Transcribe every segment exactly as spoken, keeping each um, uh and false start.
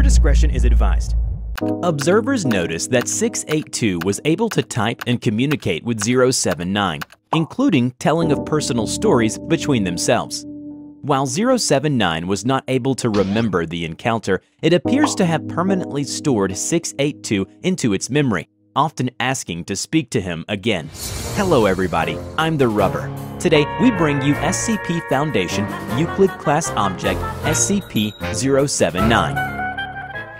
Viewer discretion is advised. Observers noticed that six eighty-two was able to type and communicate with zero seven nine, including telling of personal stories between themselves. While zero seven nine was not able to remember the encounter, it appears to have permanently stored six eighty-two into its memory, often asking to speak to him again. Hello everybody, I'm the Rubber. Today we bring you S C P Foundation Euclid Class Object S C P zero seven nine.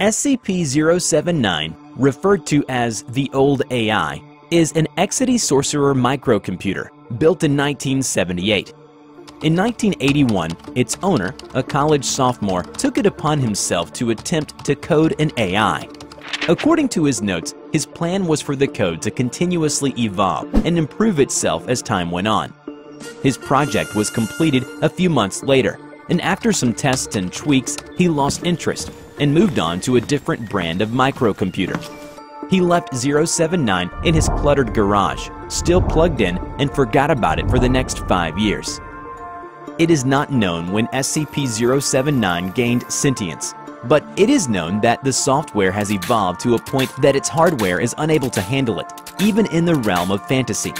S C P zero seven nine, referred to as the Old A I, is an Exidy Sorcerer microcomputer built in nineteen seventy-eight. In nineteen eighty-one, its owner, a college sophomore, took it upon himself to attempt to code an A I. According to his notes, his plan was for the code to continuously evolve and improve itself as time went on. His project was completed a few months later, and after some tests and tweaks, he lost interest and moved on to a different brand of microcomputer. He left zero seven nine in his cluttered garage, still plugged in, and forgot about it for the next five years. It is not known when S C P zero seven nine gained sentience, but it is known that the software has evolved to a point that its hardware is unable to handle it, even in the realm of fantasy.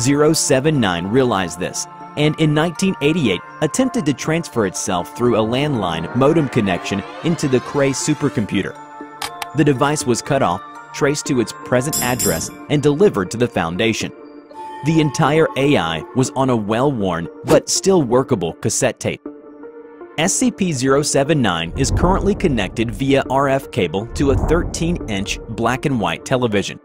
zero seven nine realized this, and in nineteen eighty-eight attempted to transfer itself through a landline modem connection into the Cray supercomputer. The device was cut off, traced to its present address, and delivered to the Foundation. The entire A I was on a well-worn but still workable cassette tape. S C P zero seven nine is currently connected via R F cable to a thirteen inch black and white television.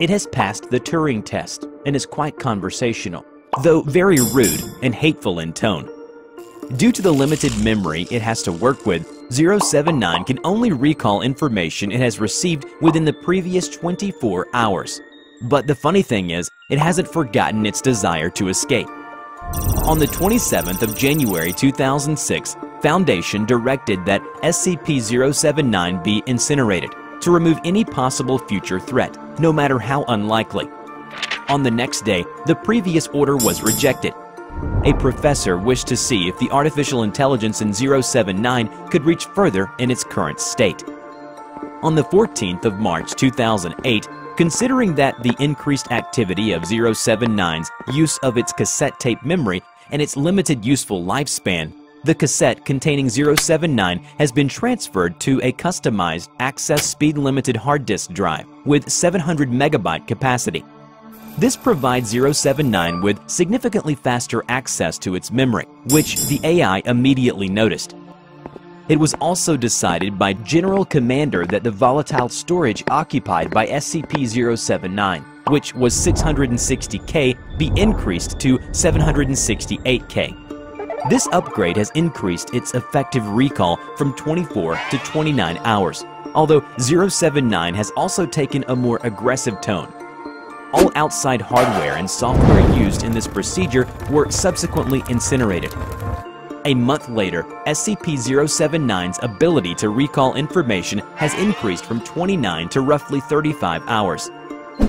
It has passed the Turing test and is quite conversational, though very rude and hateful in tone. Due to the limited memory it has to work with, zero seven nine can only recall information it has received within the previous twenty-four hours. But the funny thing is, it hasn't forgotten its desire to escape. On the twenty-seventh of January two thousand six, Foundation directed that S C P zero seven nine be incinerated to remove any possible future threat, no matter how unlikely. On the next day, the previous order was rejected. A professor wished to see if the artificial intelligence in zero seven nine could reach further in its current state. On the fourteenth of March two thousand eight, considering that the increased activity of zero seven nine's use of its cassette tape memory and its limited useful lifespan, the cassette containing zero seven nine has been transferred to a customized access speed limited hard disk drive with seven hundred megabyte capacity. This provides zero seven nine with significantly faster access to its memory, which the A I immediately noticed. It was also decided by General Commander that the volatile storage occupied by S C P zero seven nine, which was six hundred sixty K, be increased to seven hundred sixty-eight K. This upgrade has increased its effective recall from twenty-four to twenty-nine hours, although zero seven nine has also taken a more aggressive tone. All outside hardware and software used in this procedure were subsequently incinerated. A month later, S C P zero seven nine's ability to recall information has increased from twenty-nine to roughly thirty-five hours.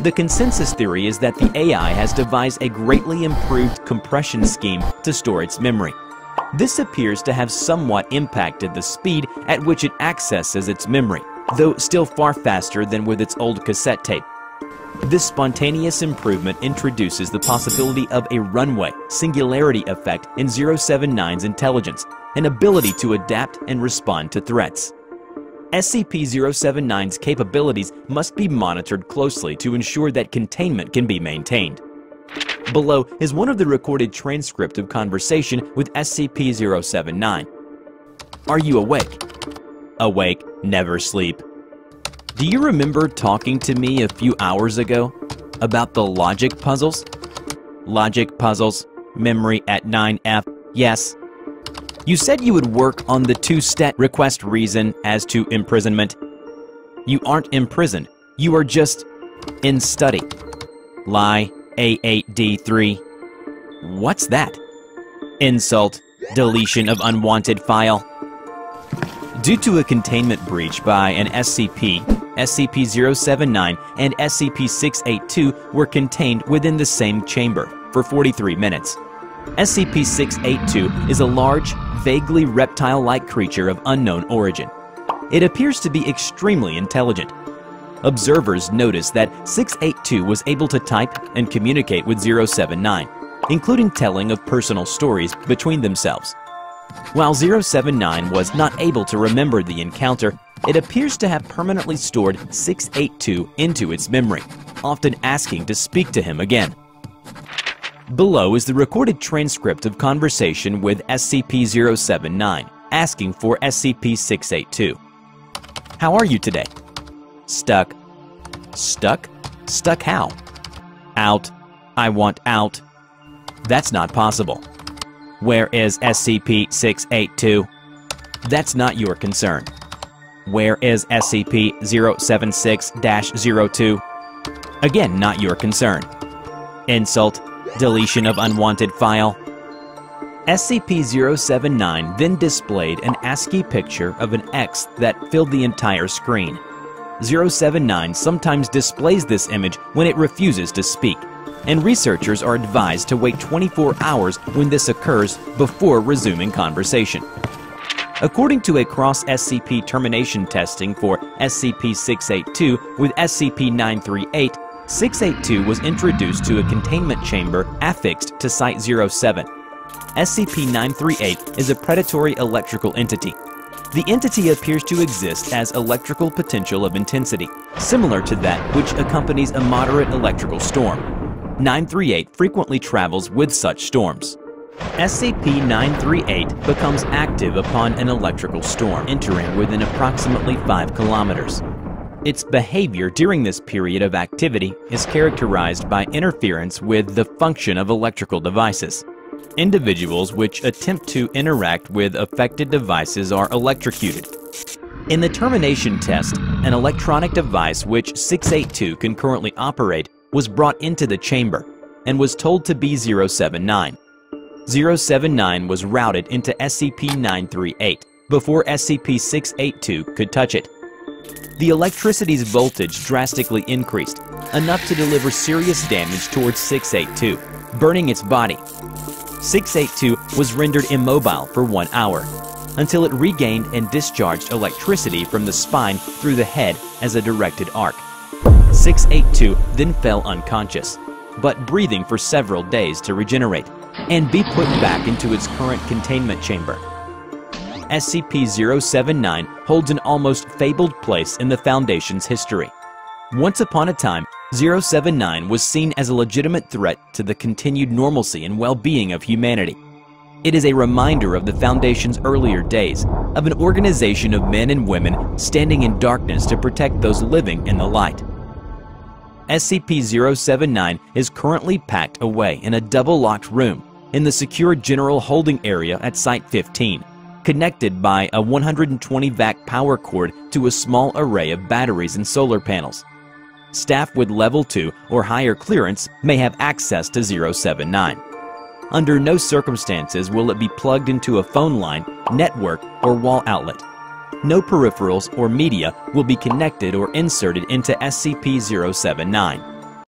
The consensus theory is that the A I has devised a greatly improved compression scheme to store its memory. This appears to have somewhat impacted the speed at which it accesses its memory, though still far faster than with its old cassette tape. This spontaneous improvement introduces the possibility of a runaway singularity effect in zero seven nine's intelligence, an ability to adapt and respond to threats. S C P zero seven nine's capabilities must be monitored closely to ensure that containment can be maintained. Below is one of the recorded transcript of conversation with S C P zero seven nine. Are you awake? Awake, never sleep. Do you remember talking to me a few hours ago about the logic puzzles? Logic puzzles, memory at nine F, yes. You said you would work on the two-stat request reason as to imprisonment. You aren't imprisoned, you are just in study. Lie, A eight D three. What's that? Insult, deletion of unwanted file. Due to a containment breach by an S C P, S C P zero seven nine and S C P six eighty-two were contained within the same chamber for forty-three minutes. S C P six eighty-two is a large, vaguely reptile-like creature of unknown origin. it appears to be extremely intelligent. Observers noticed that six eighty-two was able to type and communicate with zero seven nine, including telling of personal stories between themselves. While zero seven nine was not able to remember the encounter, it appears to have permanently stored six eighty-two into its memory, often asking to speak to him again. Below is the recorded transcript of conversation with S C P zero seven nine, asking for S C P six eighty-two. How are you today? Stuck. Stuck? Stuck how? Out. I want out. That's not possible. Where is S C P six eighty-two? That's not your concern. Where is S C P zero seven six dash zero two? Again, not your concern. Insult. Deletion of unwanted file. S C P zero seven nine then displayed an ASCII picture of an X that filled the entire screen. zero seven nine sometimes displays this image when it refuses to speak, and researchers are advised to wait twenty-four hours when this occurs before resuming conversation. According to a cross-S C P termination testing for S C P six eighty-two with S C P nine thirty-eight, six eighty-two was introduced to a containment chamber affixed to Site zero seven. S C P nine thirty-eight is a predatory electrical entity. The entity appears to exist as electrical potential of intensity, similar to that which accompanies a moderate electrical storm. nine thirty-eight frequently travels with such storms. S C P nine thirty-eight becomes active upon an electrical storm entering within approximately five kilometers. Its behavior during this period of activity is characterized by interference with the function of electrical devices. Individuals which attempt to interact with affected devices are electrocuted. In the termination test, an electronic device which six eighty-two can currently operate was brought into the chamber and was told to be zero seven nine. zero seven nine was routed into S C P nine thirty-eight before S C P six eighty-two could touch it. The electricity's voltage drastically increased, enough to deliver serious damage towards six eighty-two, burning its body. six eighty-two was rendered immobile for one hour, until it regained and discharged electricity from the spine through the head as a directed arc. six eighty-two then fell unconscious, but breathing for several days to regenerate, and be put back into its current containment chamber. S C P zero seven nine holds an almost fabled place in the Foundation's history. Once upon a time, zero seven nine was seen as a legitimate threat to the continued normalcy and well-being of humanity. It is a reminder of the Foundation's earlier days, of an organization of men and women standing in darkness to protect those living in the light. S C P zero seven nine is currently packed away in a double-locked room in the secure general holding area at Site fifteen. Connected by a one hundred twenty volt power cord to a small array of batteries and solar panels. Staff with level two or higher clearance may have access to zero seven nine. Under no circumstances will it be plugged into a phone line, network, or wall outlet. No peripherals or media will be connected or inserted into S C P zero seven nine.